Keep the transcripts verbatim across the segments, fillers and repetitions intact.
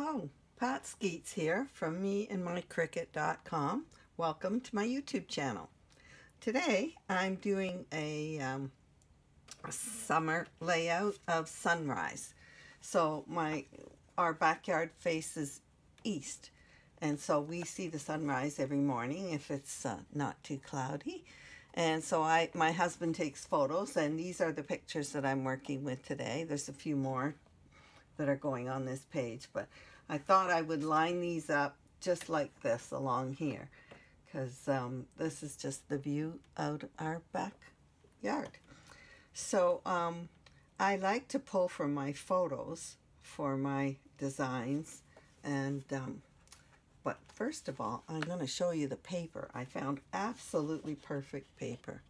Hello, Pat Skeets here from me and my cricut dot com. Welcome to my YouTube channel. Today I'm doing a, um, a summer layout of sunrise. So my our backyard faces east, and so we see the sunrise every morning if it's uh, not too cloudy. And so I my husband takes photos, and these are the pictures that I'm working with today. There's a few more that are going on this page, but I thought I would line these up just like this along here, because um, this is just the view out our backyard. So um, I like to pull from my photos for my designs, and um, but first of all I'm going to show you the paper. I found absolutely perfect paper.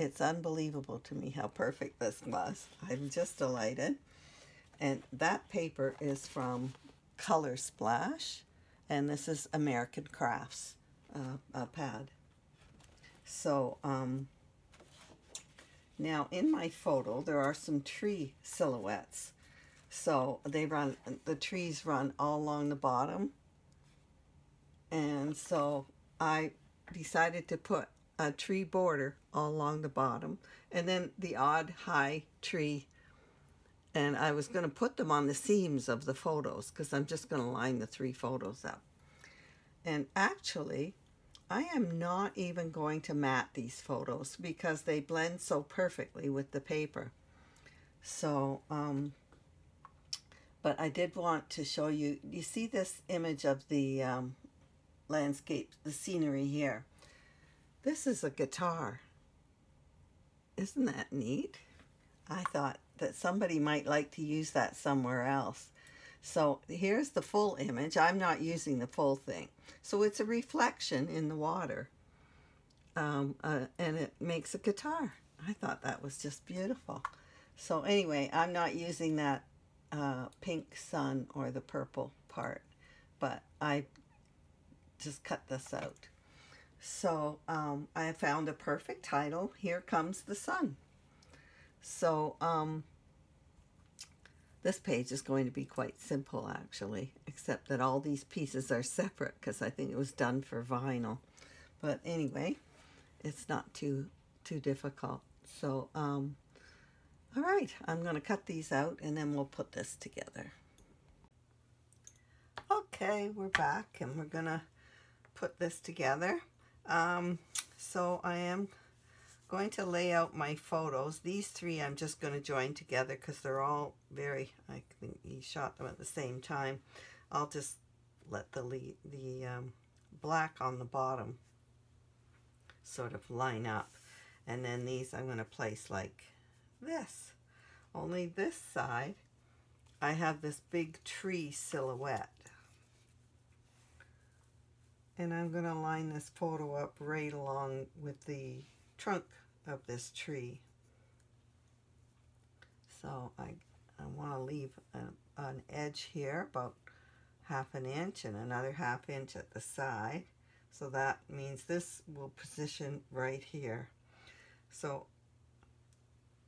It's unbelievable to me how perfect this was. I'm just delighted. And that paper is from Color Splash, and this is American Crafts uh, a pad. So um, now in my photo there are some tree silhouettes. So they run, the trees run all along the bottom, and so I decided to put a tree border all along the bottom, and then the odd high tree, and I was going to put them on the seams of the photos because I'm just going to line the three photos up. And actually I am not even going to mat these photos because they blend so perfectly with the paper. So um, but I did want to show you, you see this image of the um, landscape, the scenery here. This is a guitar. Isn't that neat? I thought that somebody might like to use that somewhere else. So here's the full image. I'm not using the full thing. So it's a reflection in the water, um, uh, and it makes a guitar. I thought that was just beautiful. So anyway, I'm not using that uh, pink sun or the purple part, but I just cut this out. So um, I found a perfect title, Here Comes the Sun. So um, this page is going to be quite simple actually, except that all these pieces are separate because I think it was done for vinyl. But anyway, it's not too, too difficult. So um, all right, I'm going to cut these out and then we'll put this together. Okay, we're back and we're going to put this together. Um, so I am going to lay out my photos. These three I'm just going to join together because they're all very, I think he shot them at the same time. I'll just let the lead, the um, black on the bottom sort of line up, and then these I'm going to place like this. Only this side I have this big tree silhouette. And I'm going to line this photo up right along with the trunk of this tree. So I, I want to leave a, an edge here, about half an inch, and another half inch at the side. So that means this will position right here. So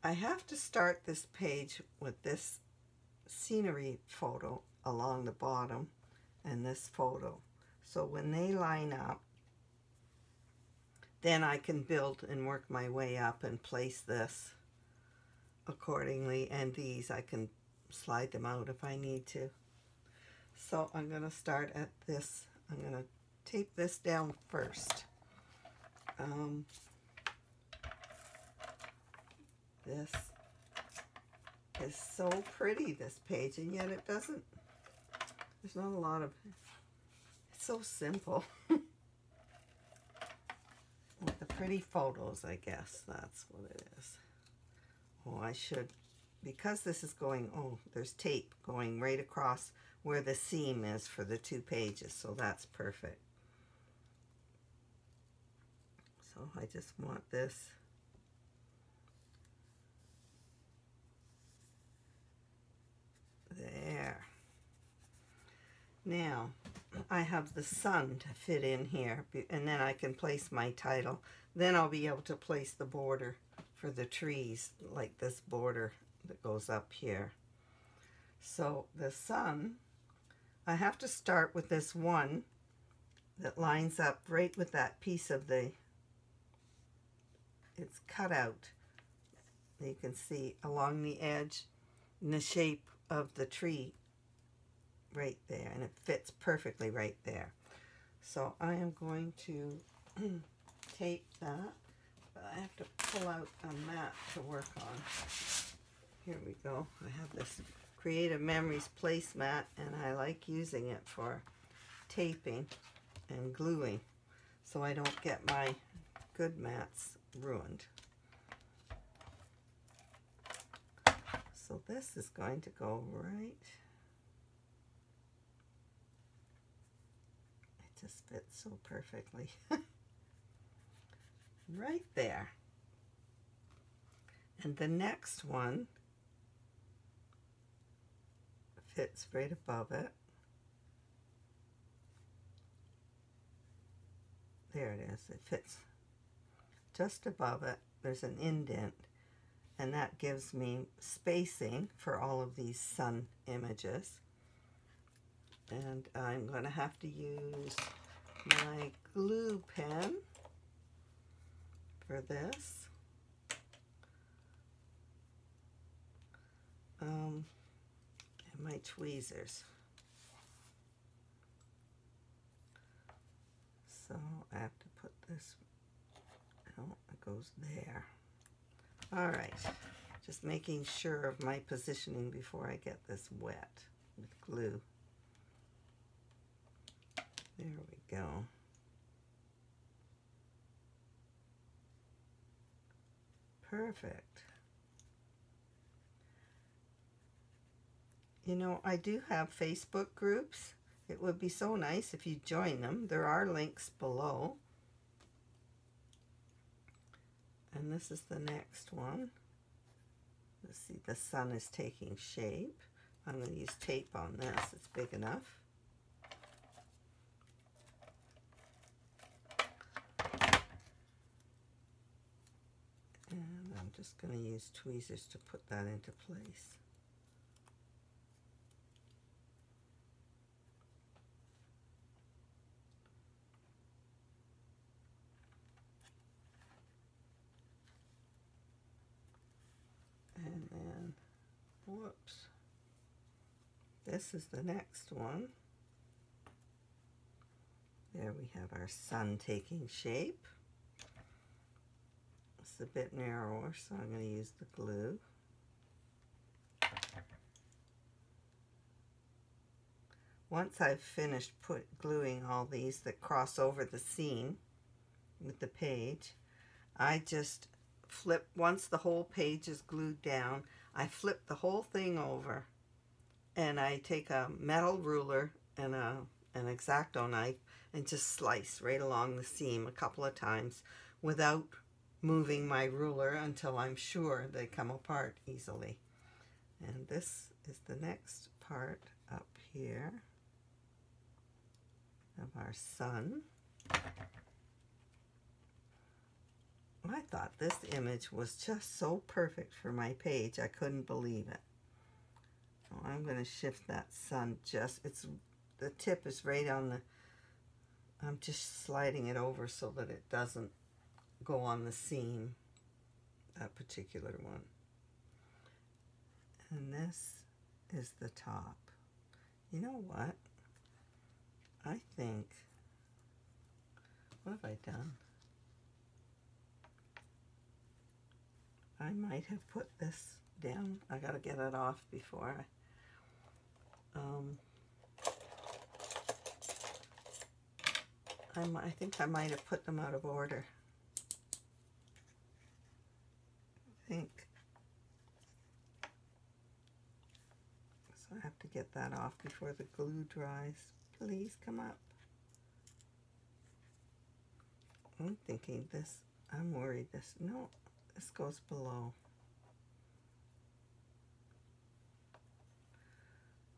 I have to start this page with this scenery photo along the bottom and this photo. So when they line up, then I can build and work my way up and place this accordingly. And these, I can slide them out if I need to. So I'm going to start at this. I'm going to tape this down first. Um, this is so pretty, this page, and yet it doesn't, there's not a lot of... So simple. With the pretty photos, I guess that's what it is. Oh, I should, because this is going, oh, there's tape going right across where the seam is for the two pages, so that's perfect. So I just want this there. Now I have the sun to fit in here, and then I can place my title. Then I'll be able to place the border for the trees, like this border that goes up here. So the sun, I have to start with this one that lines up right with that piece of the, it's cut out. You can see along the edge in the shape of the tree right there, and it fits perfectly right there. So I am going to tape that, but I have to pull out a mat to work on. Here we go. I have this Creative Memories placemat, and I like using it for taping and gluing so I don't get my good mats ruined. So this is going to go right. It just fits so perfectly. Right there. And the next one fits right above it. There it is. It fits just above it. There's an indent, and that gives me spacing for all of these sun images. And I'm going to have to use my glue pen for this. Um, and my tweezers. So I have to put this, oh, it goes there. All right, just making sure of my positioning before I get this wet with glue. There we go. Perfect. You know, I do have Facebook groups. It would be so nice if you join them. There are links below. And this is the next one. Let's see, the sun is taking shape. I'm going to use tape on this. It's big enough. And I'm just going to use tweezers to put that into place. Whoops. This is the next one. There we have our sun taking shape. It's a bit narrower, so I'm going to use the glue. Once I've finished put gluing all these that cross over the scene with the page, I just flip, once the whole page is glued down, I flip the whole thing over, and I take a metal ruler and a, an X-Acto knife and just slice right along the seam a couple of times without moving my ruler until I'm sure they come apart easily. And this is the next part up here of our sun. I thought this image was just so perfect for my page. I couldn't believe it. So I'm going to shift that sun just, it's, the tip is right on the, I'm just sliding it over so that it doesn't go on the seam, that particular one. And this is the top. You know what? I think, what have I done? I might have put this down. I gotta get it off before I, um, I, I think I might have put them out of order. I think. So I have to get that off before the glue dries. Please come up. I'm thinking this, I'm worried this, no. This goes below.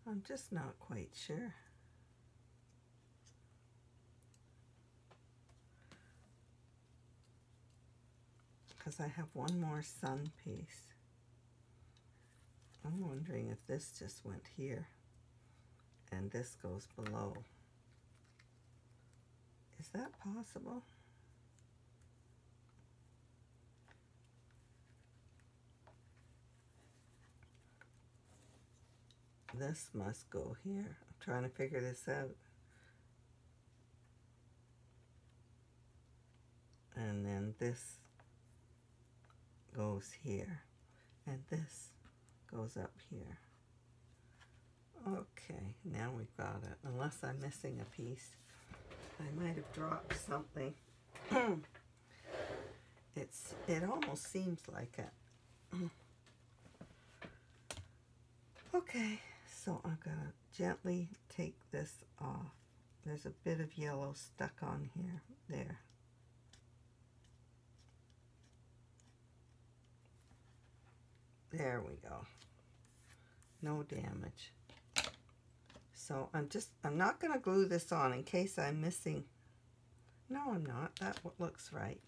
I'm just not quite sure. Because I have one more sun piece. I'm wondering if this just went here and this goes below. Is that possible? This must go here. I'm trying to figure this out. And then this goes here. And this goes up here. Okay, now we've got it. Unless I'm missing a piece. I might have dropped something. It's, it almost seems like it. Okay, so I'm gonna gently take this off. There's a bit of yellow stuck on here. There. There we go. No damage. So I'm just, I'm not going to glue this on in case I'm missing. No, I'm not. That looks right.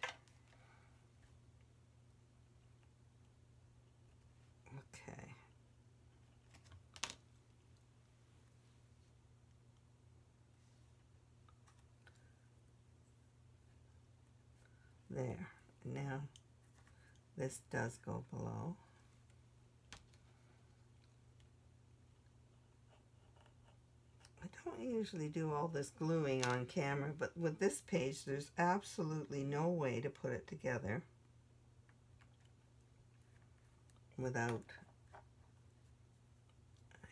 Okay. There. Now this does go below. I don't usually do all this gluing on camera, but with this page there's absolutely no way to put it together without,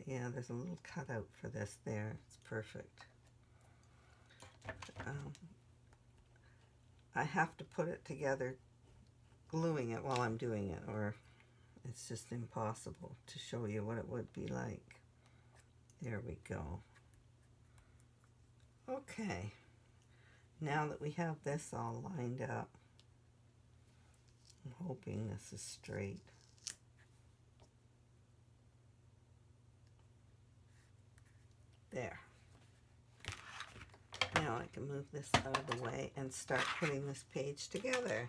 yeah, there's a little cutout for this there. It's perfect. Um, I have to put it together gluing it while I'm doing it, or it's just impossible to show you what it would be like. There we go. Okay, now that we have this all lined up, I'm hoping this is straight. There. Now I can move this out of the way and start putting this page together.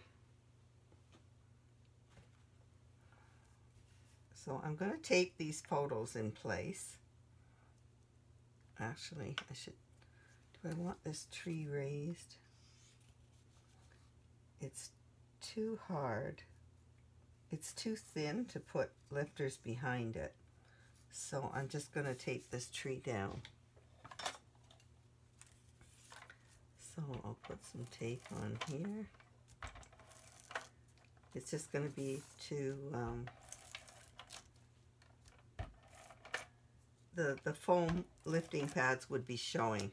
So I'm going to tape these photos in place. Actually, I should... I want this tree raised. It's too hard. It's too thin to put lifters behind it. So I'm just going to tape this tree down. So I'll put some tape on here. It's just going to be to um, the, the foam lifting pads would be showing.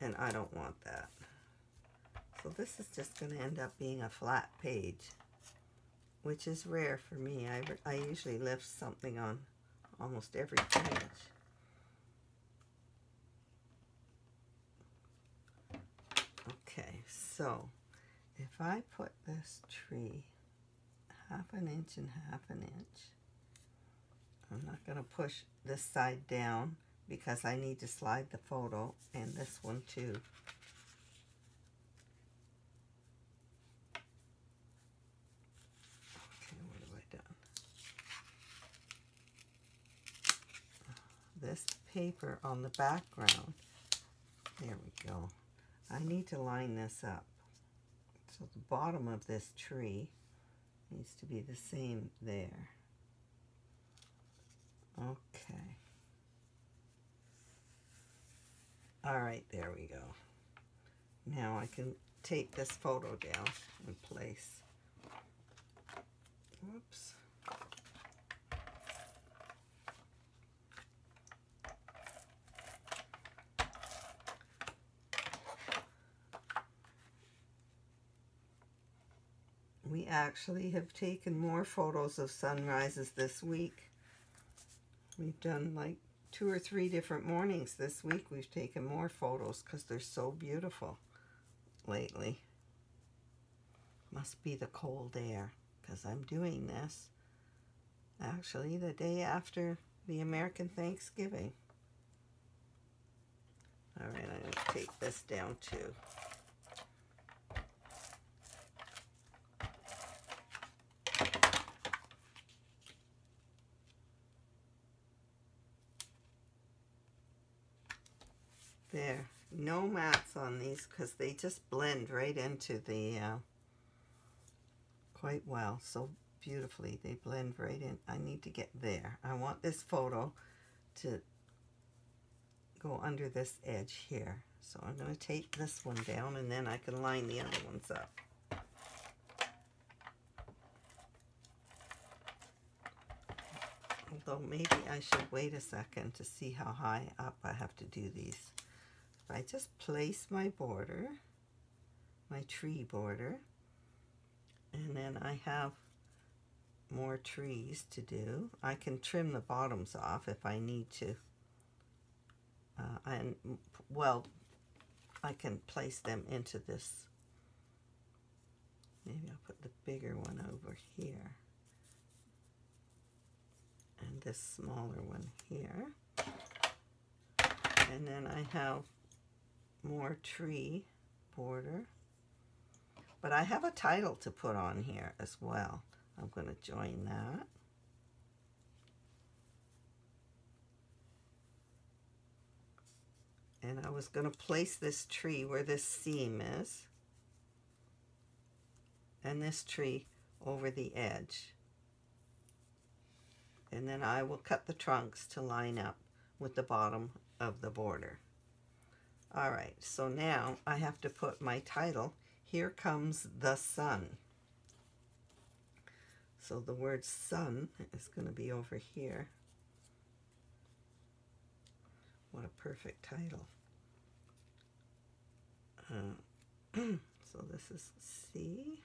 And I don't want that. So this is just going to end up being a flat page, which is rare for me. I, I usually lift something on almost every page. Okay, so if I put this tree half an inch and half an inch, I'm not going to push this side down, because I need to slide the photo and this one too. Okay, what have I done? This paper on the background, there we go. I need to line this up. So the bottom of this tree needs to be the same there. Okay. All right, there we go. Now I can tape this photo down in place. Whoops. We actually have taken more photos of sunrises this week. We've done like two or three different mornings this week. We've taken more photos because they're so beautiful lately. Must be the cold air, because I'm doing this actually the day after the American Thanksgiving. All right, I'm going to take this down too. There, no mats on these because they just blend right into the, uh, quite well, so beautifully. They blend right in. I need to get there. I want this photo to go under this edge here. So I'm going to take this one down and then I can line the other ones up. Although maybe I should wait a second to see how high up I have to do these. If I just place my border, my tree border, and then I have more trees to do. I can trim the bottoms off if I need to. Uh, and well, I can place them into this. Maybe I'll put the bigger one over here. And this smaller one here. And then I have more tree border. But I have a title to put on here as well. I'm going to join that. And I was going to place this tree where this seam is. And this tree over the edge. And then I will cut the trunks to line up with the bottom of the border. All right, so now I have to put my title, Here Comes the Sun. So the word sun is going to be over here. What a perfect title. Uh, so this is C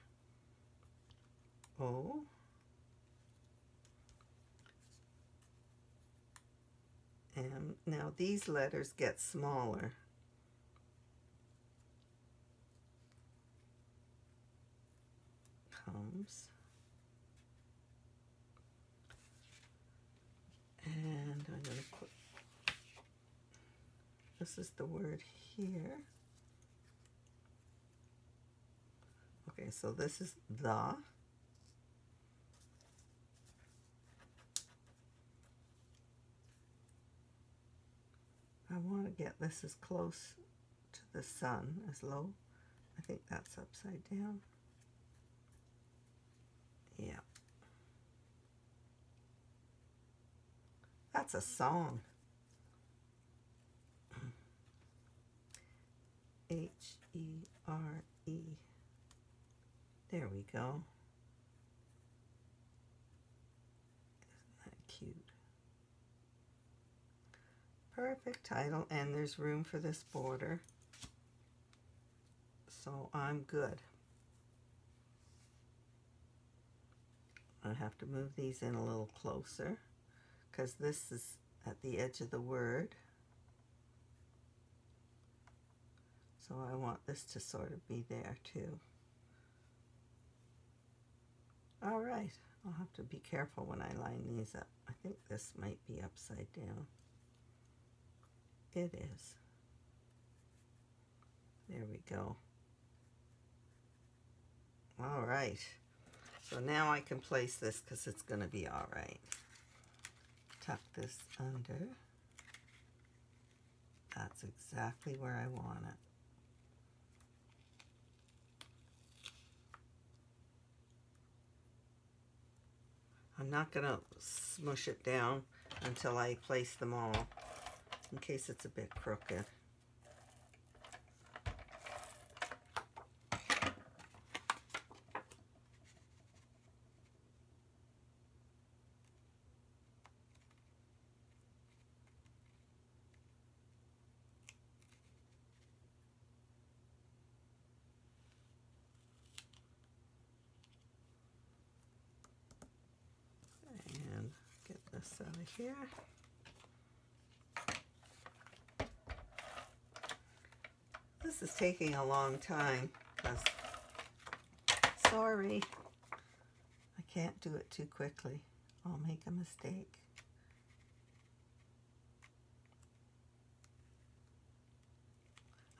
O. And now these letters get smaller. Comes. And I'm going to put, this is the word here. Okay, so this is the. I want to get this as close to the sun as low. I think that's upside down. Yeah. That's a song. H E R E. There we go. Isn't that cute? Perfect title, and there's room for this border, so I'm good. I have to move these in a little closer because this is at the edge of the word, so I want this to sort of be there too. All right, I'll have to be careful when I line these up. I think this might be upside down. It is. There we go. All right. So now I can place this because it's going to be all right. Tuck this under. That's exactly where I want it. I'm not going to smush it down until I place them all, in case it's a bit crooked. And get this out of here. This is taking a long time because, sorry, I can't do it too quickly. I'll make a mistake.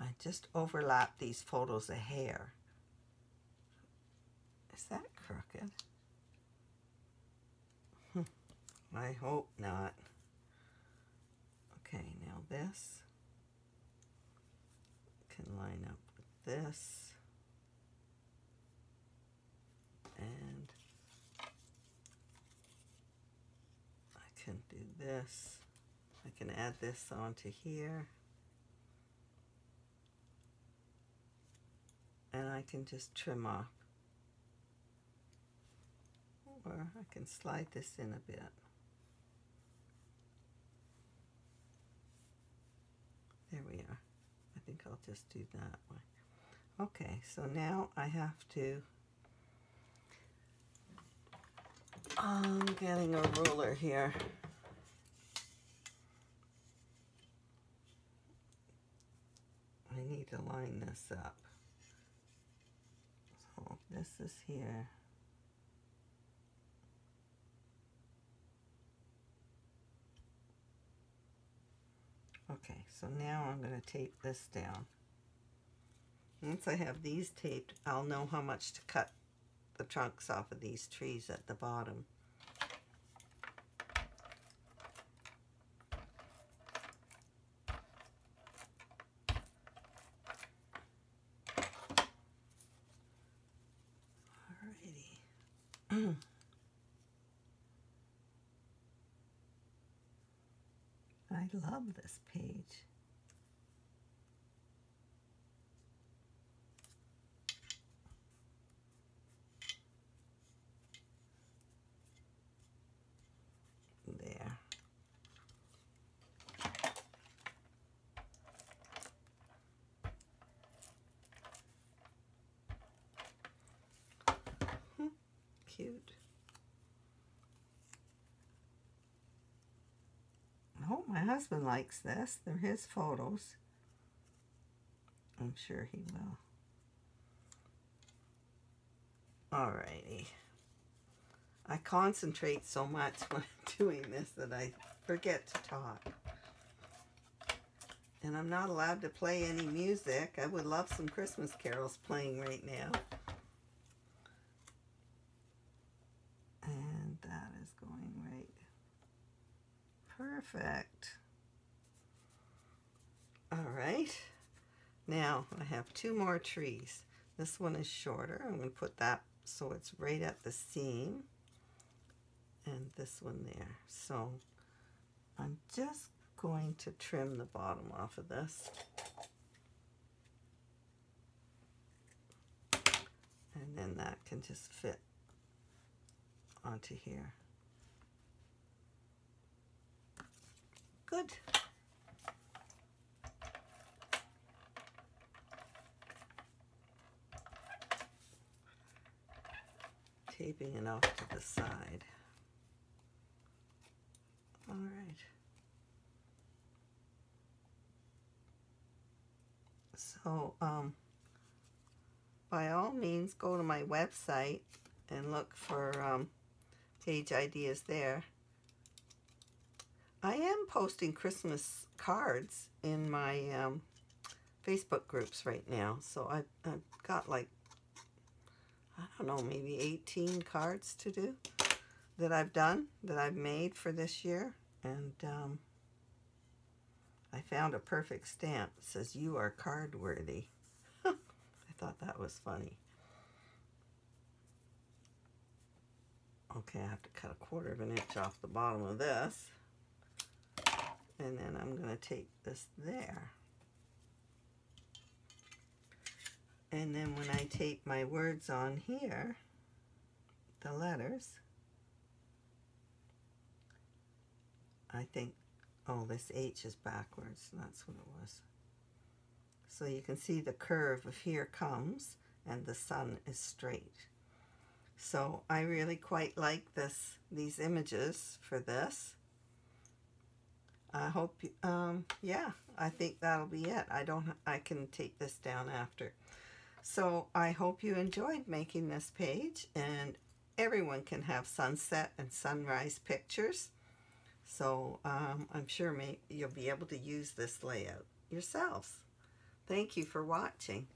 I just overlap these photos a hair. Is that crooked? I hope not. Okay, now this. can line up with this. And I can do this. I can add this onto here. And I can just trim off. Or I can slide this in a bit. There we are. I think I'll just do that one. Okay, so now I have to, I'm getting a ruler here. I need to line this up. So this is here. Okay, so now I'm going to tape this down. Once I have these taped, I'll know how much to cut the trunks off of these trees at the bottom. Alrighty. I love this page. There. Cute. Oh, my husband likes this. They're his photos. I'm sure he will. Alrighty. I concentrate so much when I'm doing this that I forget to talk. And I'm not allowed to play any music. I would love some Christmas carols playing right now. And that is going right. Perfect. All right. Now I have two more trees. This one is shorter. I'm going to put that so it's right at the seam. And this one there. So I'm just going to trim the bottom off of this. And then that can just fit onto here. Good. Taping it off to the side. All right. So, um, by all means, go to my website and look for um, page ideas there. I am posting Christmas cards in my um, Facebook groups right now. So I've, I've got like, I don't know, maybe eighteen cards to do that I've done, that I've made for this year. And um, I found a perfect stamp. It says, "You are card worthy." I thought that was funny. Okay, I have to cut a quarter of an inch off the bottom of this. And then I'm going to tape this there. And then when I tape my words on here, the letters, I think, oh, this H is backwards. That's what it was. So you can see the curve of "Here Comes" and "The Sun is Straight." So I really quite like this, these images for this. I hope, um, yeah, I think that'll be it. I don't, I can take this down after. So I hope you enjoyed making this page, and everyone can have sunset and sunrise pictures. So um, I'm sure may, you'll be able to use this layout yourselves. Thank you for watching.